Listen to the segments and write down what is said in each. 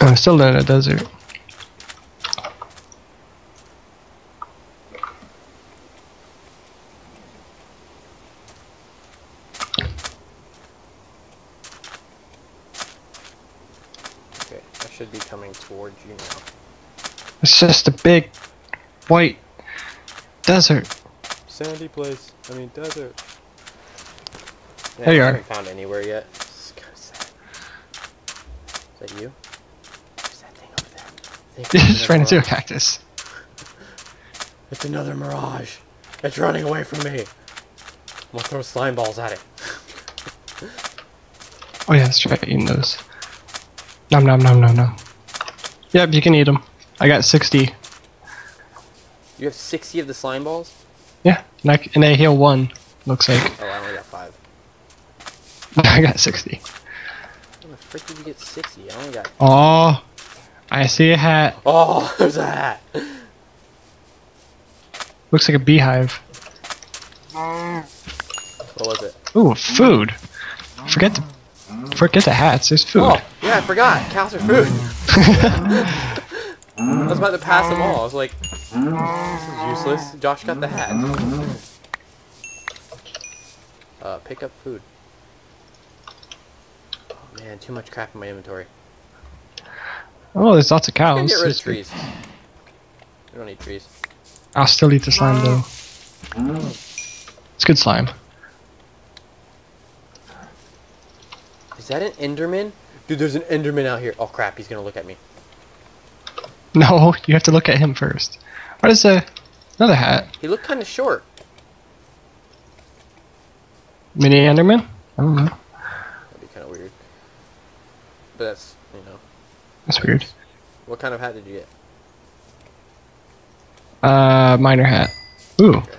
I'm still in a desert. Okay, I should be coming towards you now. It's just a big white desert. Sandy place. I mean desert. Yeah, there you are. I haven't found anywhere yet. It's kind of sad. Is that you? There's that thing over there. Just ran into a cactus. It's another mirage. It's running away from me. I'm gonna throw slime balls at it. Oh yeah, that's right. Eating those. Nom nom nom nom nom. Yep, you can eat them. I got 60. You have 60 of the slime balls? Yeah, and I heal 1. Looks like. Oh, I only got 5. I got 60. How the frick did you get 60? I only got... Oh, I see a hat. Oh, there's a hat. Looks like a beehive. What was it? Ooh, food. Forget the hats. There's food. Oh, yeah, I forgot. Cows are food. I was about to pass them all. I was like, this is useless. Josh got the hat. Pick up food. Man, too much crap in my inventory. Oh, there's lots of cows. Get rid of trees. We don't need trees. I'll still eat the slime though. It's good slime. Is that an Enderman? Dude, there's an Enderman out here. Oh crap, he's gonna look at me. No, you have to look at him first. What is another hat? He looked kind of short. Mini Enderman? I don't know. That'd be kind of weird. But that's, you know. That's weird. What kind of hat did you get? Miner hat. Ooh. Okay.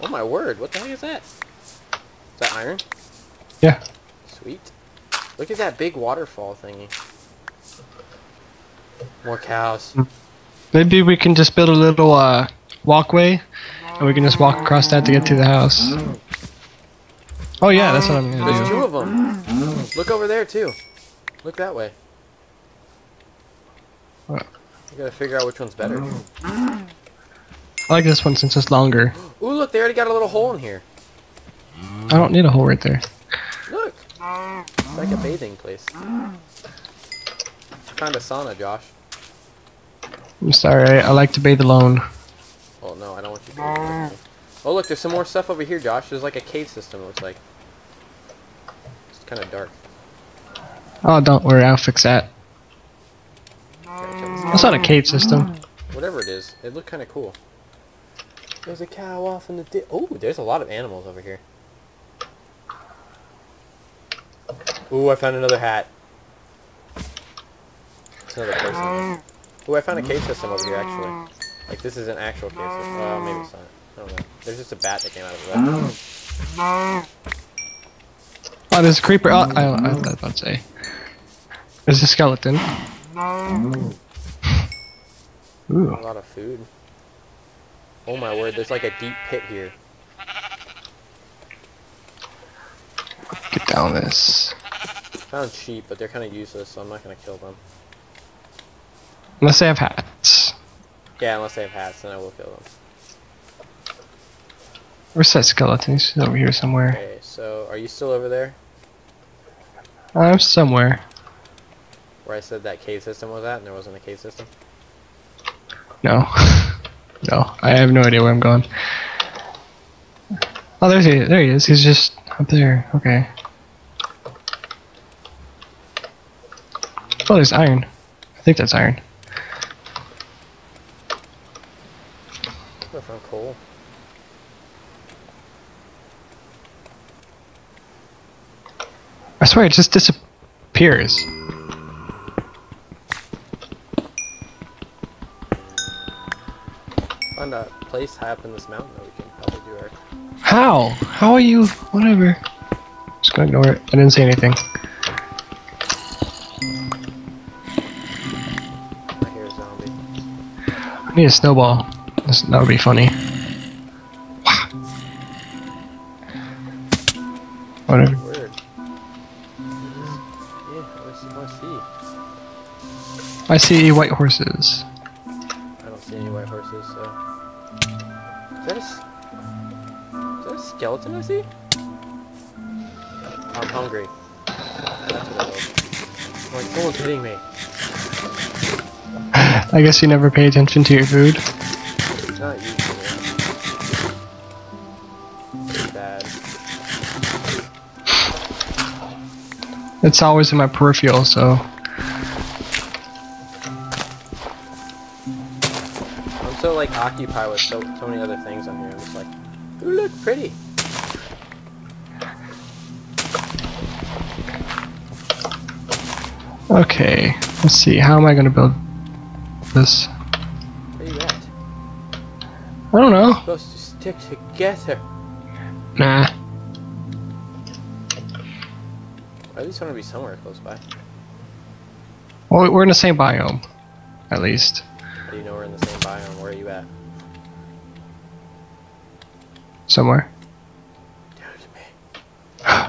Oh my word, what the heck is that? Is that iron? Yeah. Sweet. Look at that big waterfall thingy. More cows. Maybe we can just build a little walkway, and we can just walk across that to get to the house. Oh yeah, that's what I'm gonna do. There's 2 of them. Look over there too. Look that way. What? You gotta figure out which one's better. I like this one since it's longer. Ooh, look, they already got a little hole in here. I don't need a hole right there. Look, it's like a bathing place. I found a sauna, Josh. I'm sorry, I like to bathe alone. Oh no, I don't want you to bathe. Oh look, there's some more stuff over here, Josh. There's like a cave system, it looks like. It's kind of dark. Oh, don't worry, I'll fix that. That's not a cave system. Whatever it is, it looked kind of cool. There's a cow off in the ditch. Oh, there's a lot of animals over here. Ooh, I found another hat. It's another person. Ooh, I found a cave system over here, actually. Like, this is an actual cave system. Well, maybe it's not. I don't know. There's just a bat that came out of the web. Oh, there's a creeper. Oh, I was about to say. There's a skeleton. Ooh. Ooh. A lot of food. Oh my word, there's like a deep pit here. Get down this. Found sheep, but they're kind of useless, so I'm not going to kill them. Unless they have hats. Yeah, unless they have hats, then I will kill them. Where's that skeleton? He's over here somewhere. Okay, so are you still over there? I'm somewhere. Where I said that cave system was at, and there wasn't a cave system? No. No, I have no idea where I'm going. Oh, there he is. He's just up there. Okay. Oh, there's iron. I think that's iron. I found coal. I swear it just disappears. Found a place high up in this mountain that we can probably do our... How? How are you? Whatever. Just gonna ignore it. I didn't say anything. I hear a zombie. I need a snowball. That would be funny. Wow. Whatever. Yeah, where's some more sea? I see white horses. I don't see any white horses, so... Is that a skeleton I see? I'm hungry. That's what I love. Like, someone's hitting me. I guess you never pay attention to your food. Not usually. Bad. It's always in my peripheral, so. I'm so like occupied with so many other things on here. I'm just like, ooh, look pretty. Okay, let's see. How am I gonna build this? Where you at? I don't know. We're supposed to stick together. Nah. Or at least want to be somewhere close by. Well, we're in the same biome, at least. How do you know we're in the same biome? Where are you at? Somewhere. Down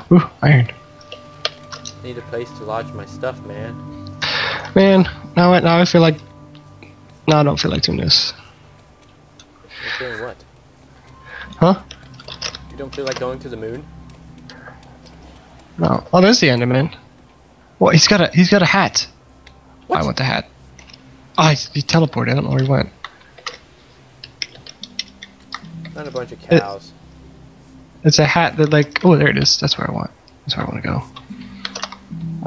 to me. Ooh, iron. I need a place to lodge my stuff, man. Man, now I feel like. No, I don't feel like doing this. You're feeling what? Huh? You don't feel like going to the moon? No. Oh, there's the Enderman. Well, he's got a hat. What? I want the hat. Oh, he teleported. I don't know where he went. Not a bunch of cows. It's a hat that like. Oh, there it is. That's where I want. That's where I want to go.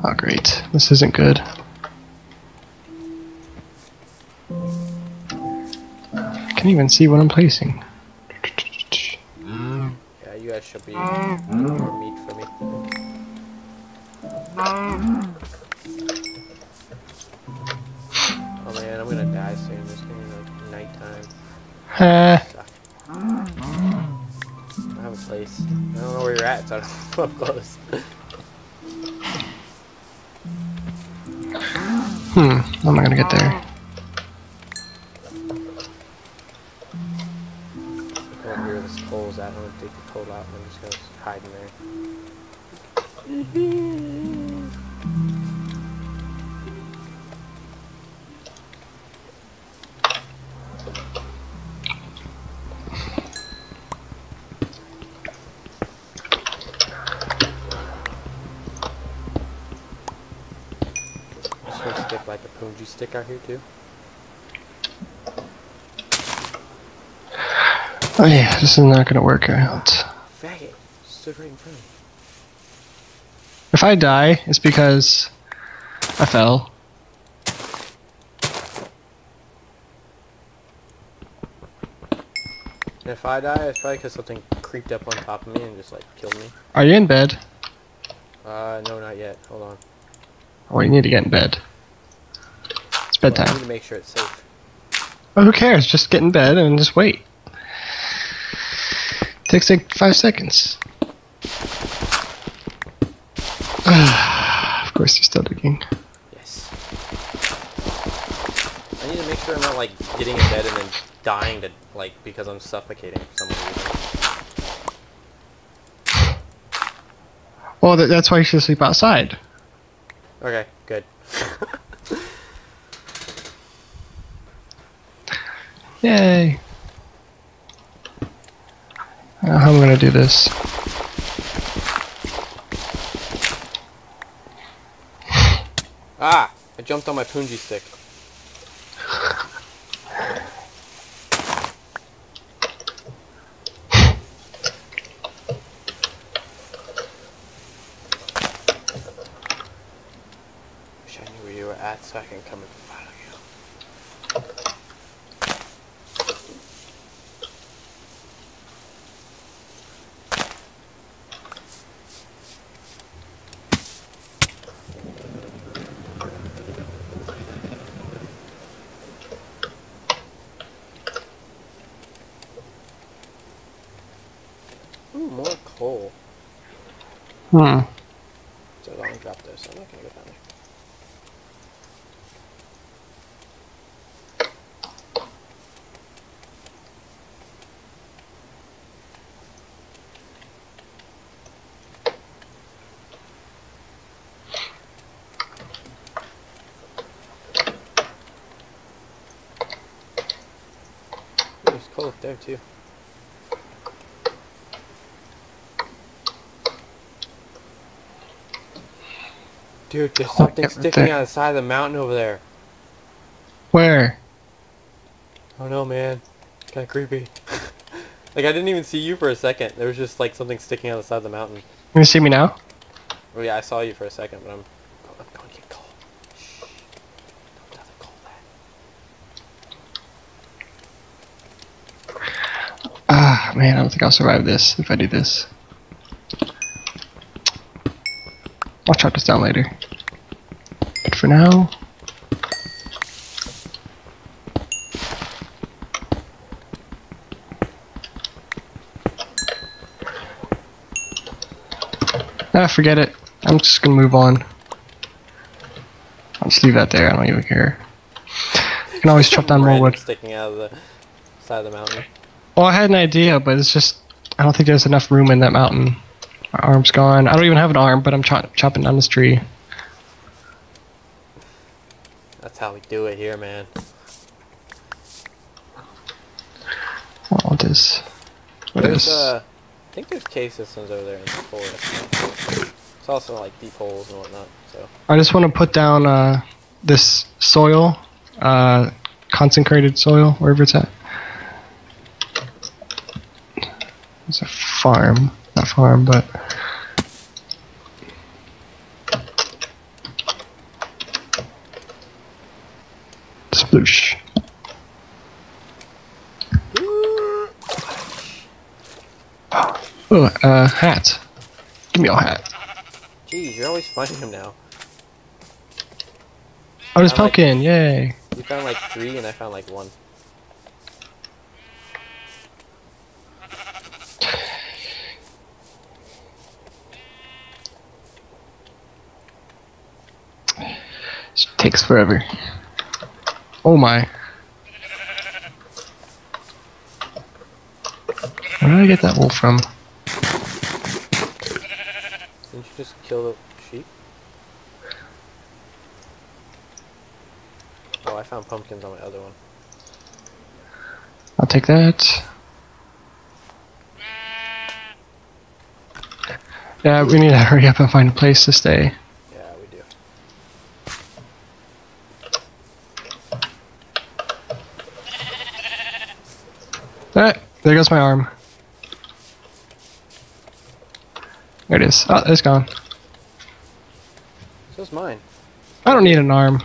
Oh, great. This isn't good. I can't even see what I'm placing. Yeah, you guys should be more meat for me. Oh man, I'm gonna die soon. It's gonna be like nighttime. I don't have a place. I don't know where you're at, so I'm close. How am I gonna get there? I don't hear this coal's out. I'm gonna take the coal out and I'm just gonna hide in there. Like a punji stick out here too. Oh yeah, this is not gonna work out. Faggot, stood right in front of me. If I die, it's because I fell. And if I die, it's probably because something creeped up on top of me and just like killed me. Are you in bed? No, not yet. Hold on. Oh, you need to get in bed. It's bedtime. I need to make sure it's safe. Oh, who cares? Just get in bed and just wait. Takes like 5 seconds. Of course, you're still digging. Yes. I need to make sure I'm not like getting in bed and then dying to like because I'm suffocating for some reason. Well, that's why you should sleep outside. Okay, good. Yay! How am I gonna do this? Ah! I jumped on my punji stick. Wish I knew where you were at so I can come and follow you. Ooh, more coal. It's a long drop though, so I'm not gonna go down there. hole up there too. Dude, there's something sticking out of the side of the mountain over there. Where? Oh no, man. It's kinda creepy. Like, I didn't even see you for a second. There was just, like, something sticking out of the side of the mountain. You see me now? Oh yeah, I saw you for a second, but I'm going to get cold. Shh. Don't tell the cold that. Ah, man, I don't think I'll survive this if I do this. I'll chop this down later. But for now... ah, forget it. I'm just gonna move on. I'll just leave that there. I don't even care. You can always chop down more wood. Sticking out of the side of the mountain. Well, I had an idea, but it's just I don't think there's enough room in that mountain. My arm's gone. I don't even have an arm, but I'm chopping down this tree. That's how we do it here, man. All this. What is? I think there's cave systems over there in the forest. It's also like deep holes and whatnot. So I just want to put down this soil, concentrated soil, wherever it's at. It's a farm, not farm, but sploosh. Oh, hat. Give me your hat. Jeez, you're always finding him now. Oh, there's pumpkin, like, yay. You found like 3 and I found like 1. It takes forever. Oh my. Where did I get that wool from? Didn't you just kill the sheep? Oh, I found pumpkins on my other one. I'll take that. Yeah, we need to hurry up and find a place to stay. Yeah, we do. Alright, there goes my arm. There it is. Oh, it's gone. So's mine. I don't need an arm.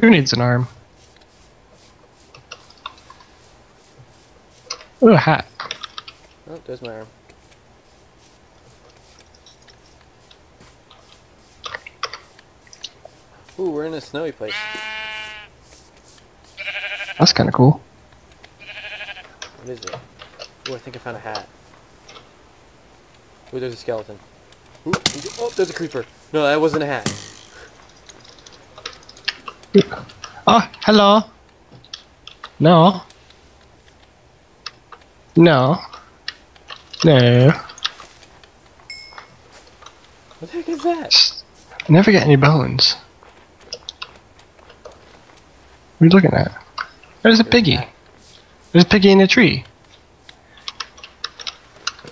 Who needs an arm? Ooh, a hat. Oh, there's my arm. Ooh, we're in a snowy place. That's kind of cool. What is it? Ooh, I think I found a hat. Ooh, there's a skeleton. Ooh, oh, there's a creeper. No, that wasn't a hat. Oh, hello. No. No. No. What the heck is that? I never get any bones. What are you looking at? There's a piggy. There's a piggy in a tree.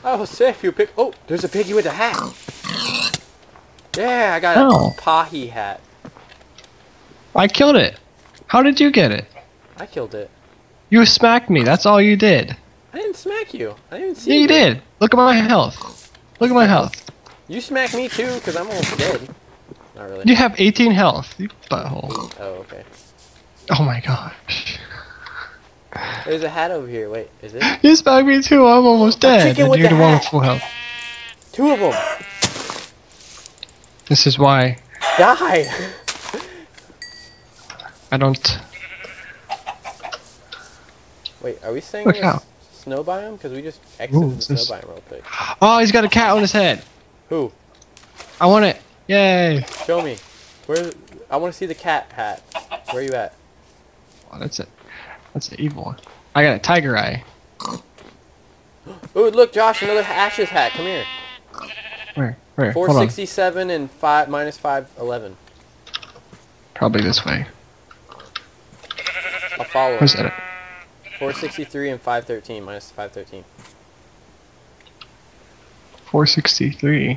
Oh, safe, you pick. Oh, there's a piggy with a hat. Yeah, I got a pahi hat. I killed it. How did you get it? I killed it. You smacked me. That's all you did. I didn't smack you. I didn't see you. Yeah, you did. Look at my health. Look at my health. You smacked me too, because I'm almost dead. Not really. You have 18 health, you butthole. Oh, okay. Oh my gosh. There's a hat over here. Wait, is it? You smacked me too. I'm almost dead. And you're the one with full health. 2 of them. This is why. Die. I don't. Wait, are we saying snow biome? Because we just exited the snow biome real quick. Oh, he's got a cat on his head. Who? I want it. Yay. Show me. Where? I want to see the cat hat. Where are you at? Oh, that's it. That's the evil one. I got a tiger eye. Ooh, look, Josh, another Ashes hat. Come here. Where? Where? 467 and 5 minus 511. Probably this way. I'll follow. Where's it? 463 and 513, minus 513. 463.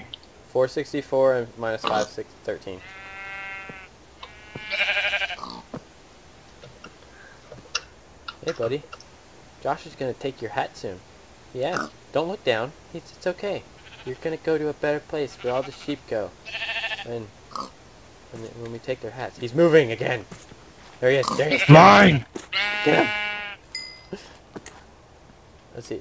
464 and minus 513. Hey, buddy. Josh is going to take your hat soon. Yeah, don't look down. It's okay. You're going to go to a better place where all the sheep go. And when we take their hats. He's moving again. There he is. There he is. Mine! Get him. Let's see.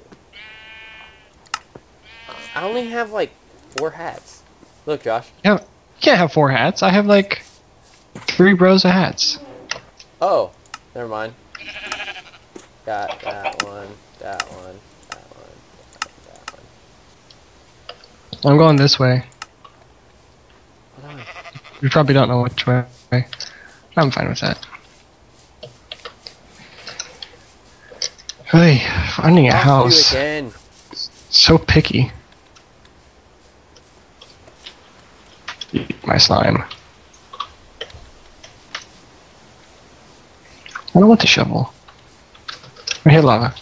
I only have like 4 hats. Look, Josh. Yeah, you can't have 4 hats. I have like 3 rows of hats. Oh, never mind. Got that one, that one, that one, that one. I'm going this way. Hold on. You probably don't know which way. I'm fine with that. Hey, finding a house. Again. So picky. Eat my slime. I don't want the shovel. I hear lava. Josh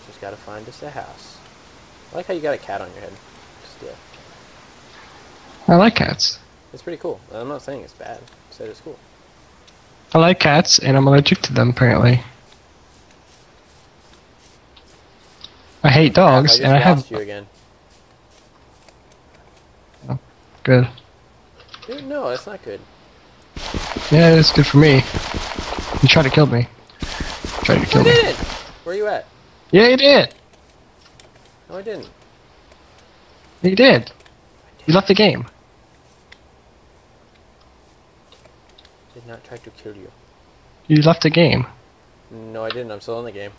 has got to find us a house. I like how you got a cat on your head. Still. I like cats. It's pretty cool. I'm not saying it's bad. I said it's cool. I like cats, and I'm allergic to them, apparently. I hate dogs, and I have... you again. Good. Dude, no, that's not good. Yeah, it's good for me. You tried to kill me. Tried to kill me. I did! Where are you at? Yeah, you did! No, I didn't. You did. You left the game. I did not try to kill you. You left the game. No, I didn't. I'm still in the game.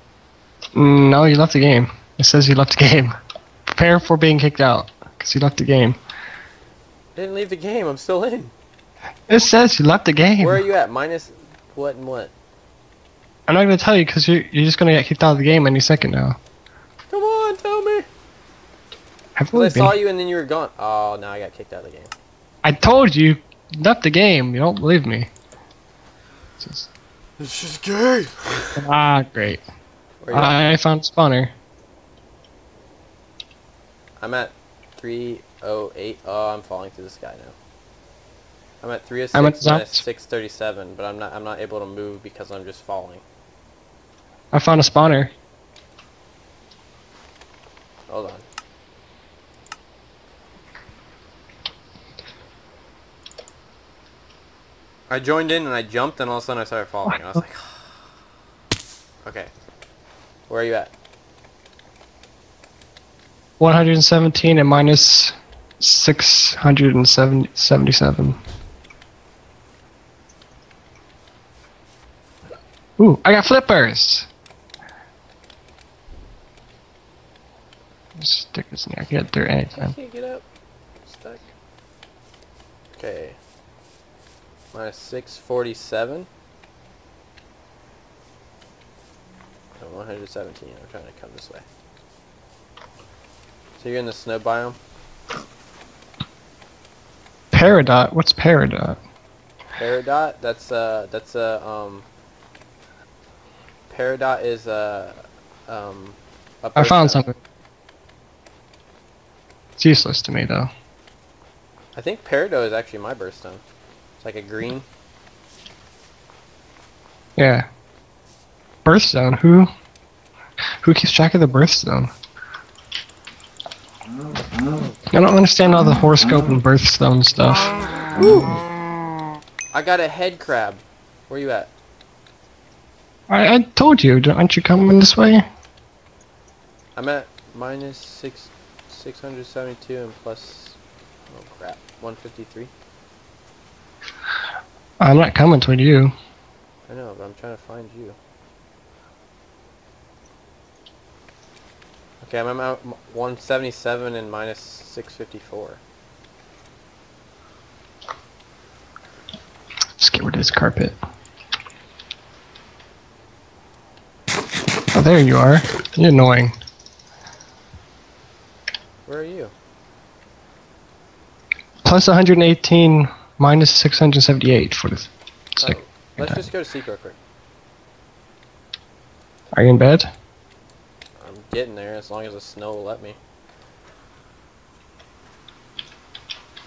No, you left the game. It says you left the game. Prepare for being kicked out, because you left the game. I didn't leave the game, I'm still in. It says you left the game. Where are you at? Minus what and what? I'm not going to tell you because you're just going to get kicked out of the game any second now. Come on, tell me. I saw you and then you were gone. Oh, now I got kicked out of the game. I told you, left the game. You don't believe me. It's just gay. Ah, great. I found spawner. I'm at 308. Oh, I'm falling through the sky now. I'm at 306 minus 637, but I'm not able to move because I'm just falling. I found a spawner. Hold on. I joined in and I jumped and all of a sudden I started falling. I was like, okay. Where are you at? 117 and minus 677. Ooh, I got flippers. Just stick this in here. I can get through anytime. I can't get up. I'm stuck. Okay. Minus 647. And 117. I'm trying to come this way. So you're in the snow biome. Peridot? What's peridot? Peridot? Peridot is I found something. It's useless to me though. I think peridot is actually my birthstone. It's like a green. Yeah. Birthstone? Who keeps track of the birthstone? I don't understand all the horoscope and birthstone stuff. Woo! I got a head crab. Where you at? I told you, aren't you coming this way? I'm at minus 672 and plus, oh crap, 153. I'm not coming toward you. I know, but I'm trying to find you. Okay, I'm at 177 and minus 654. Just get rid of this carpet. Oh, there you are. You're annoying. Where are you? Plus 118, minus 678 for the second. Let's just go to sleep real quick. Are you in bed? I'm getting there, as long as the snow will let me.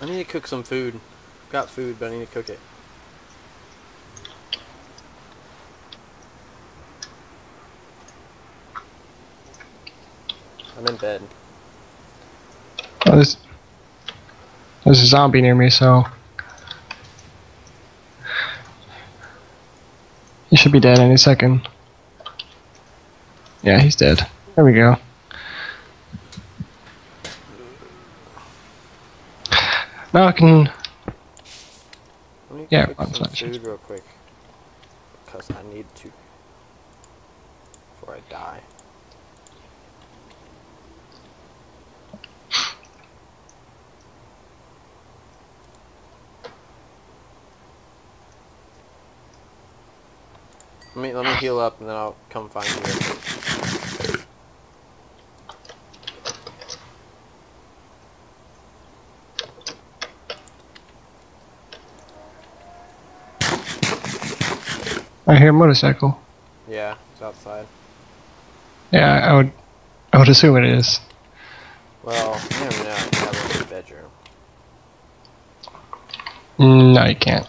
I need to cook some food. I've got food, but I need to cook it. I'm in bed. Oh, there's a zombie near me, so he should be dead any second. Yeah, he's dead. There we go. Now I can. Let me cook some food real quick, because I need to before I die. Let me heal up and then I'll come find you. I hear a motorcycle. Yeah, it's outside. Yeah, I would assume it is. Well, you never know. You gotta look in the bedroom. No, you can't.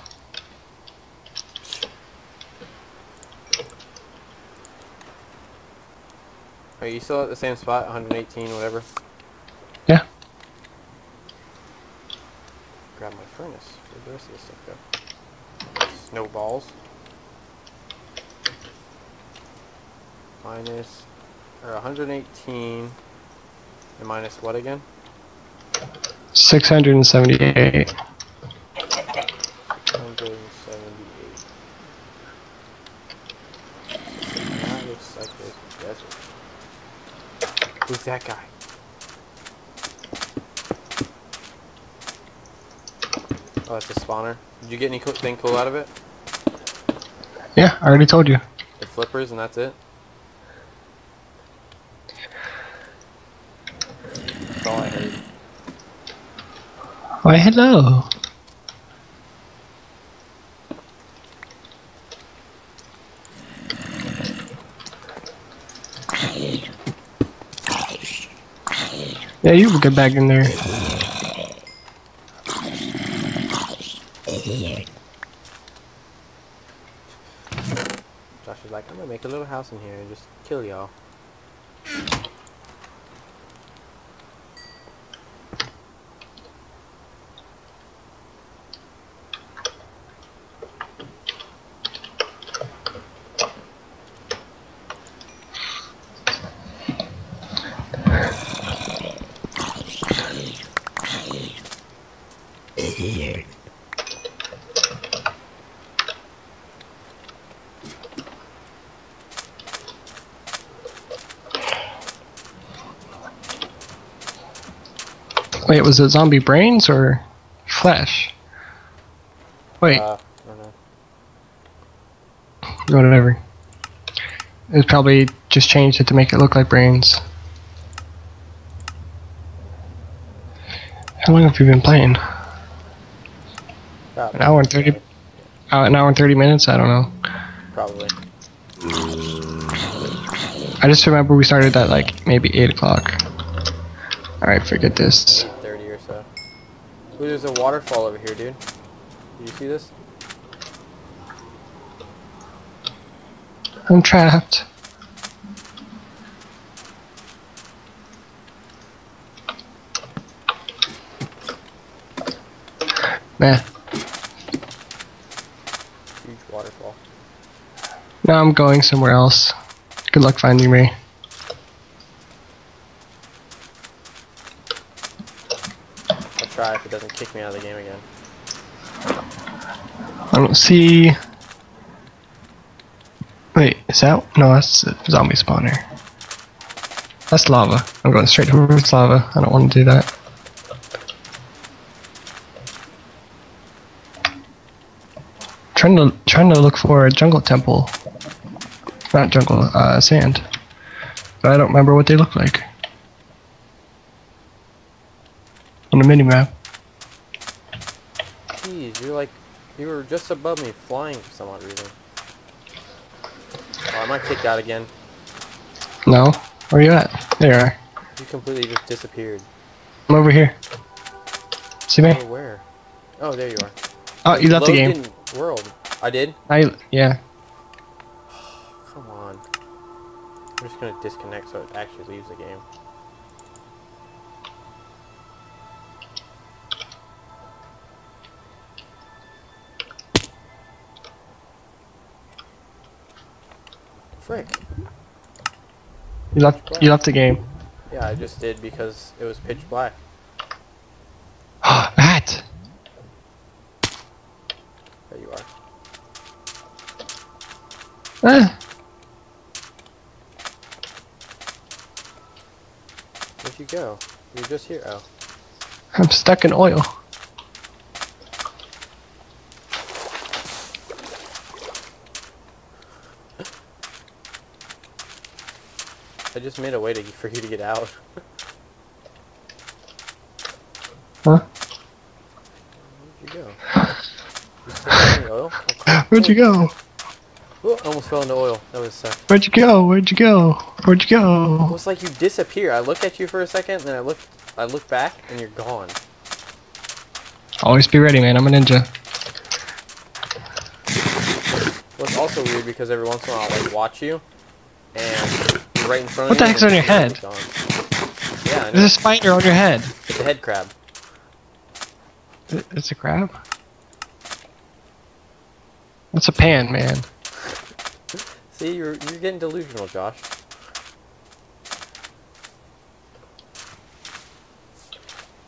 Are you still at the same spot, 118, whatever? Yeah. Grab my furnace. Where'd the rest of this stuff go? Snowballs. Minus, or 118, and minus what again? 678. 678. That looks like a desert. Who's that guy? Oh, that's a spawner. Did you get anything cool out of it? Yeah, I already told you. The flippers and that's it? That's all I heard. Why, hello. Yeah, you will get back in there. Josh is like, I'm gonna make a little house in here and just kill y'all. Wait, was it zombie brains or flesh? Wait. I don't know. Whatever. It probably just changed it to make it look like brains. How long have you been playing? Probably. An hour and 30. An hour and 30 minutes. I don't know. Probably. I just remember we started at like maybe 8 o'clock. All right, forget this. 30 or so. Ooh, there's a waterfall over here, dude. Did you see this? I'm trapped. Nah. Huge waterfall. Now I'm going somewhere else. Good luck finding me. If it doesn't kick me out of the game again. I don't see. Wait, is that? No, that's a zombie spawner. That's lava. I'm going straight towards lava. I don't want to do that. Trying to look for a jungle temple. Not jungle, sand. But I don't remember what they look like. On the minimap. You're like, you were just above me flying for some odd reason. Oh, am I kicked out again? No. Where are you at? There you are. You completely just disappeared. I'm over here. See me? Oh, where? Oh, there you are. Oh, you left the game. World. I did? Yeah. Come on. I'm just gonna disconnect so it actually leaves the game. Frick. You left the game. Yeah, I just did because it was pitch black. Matt! There you are. Ah. Where'd you go? You're just here, oh. I'm stuck in oil. I just made a way for you to get out. Huh? Where'd you go? You still in the oil? Where'd you go? Oh, I almost fell into oil. That was suck. Where'd you go? Where'd you go? Where'd you go? It was like you disappear. I looked at you for a second, and then I looked back, and you're gone. Always be ready, man. I'm a ninja. Well, it's also weird because every once in a while I'll like, watch you, and right in front of you. What the heck's on your head? Yeah, I know. There's a spider on your head. It's a head crab. It's a crab? That's a pan, man. See, you're getting delusional, Josh.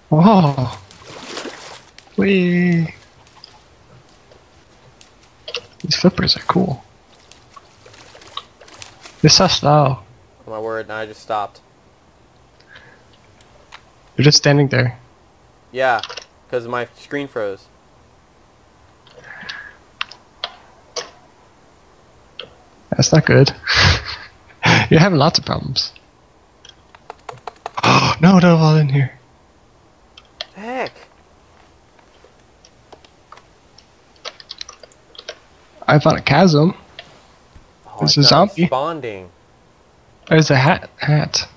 Whoa. Whee. These flippers are cool. This is slow. My word, and I just stopped. You're just standing there. Yeah, because my screen froze. That's not good. You're having lots of problems. Oh, no, no, all in here. Heck. I found a chasm. Oh, it's a zombie. Responding. There's a hat.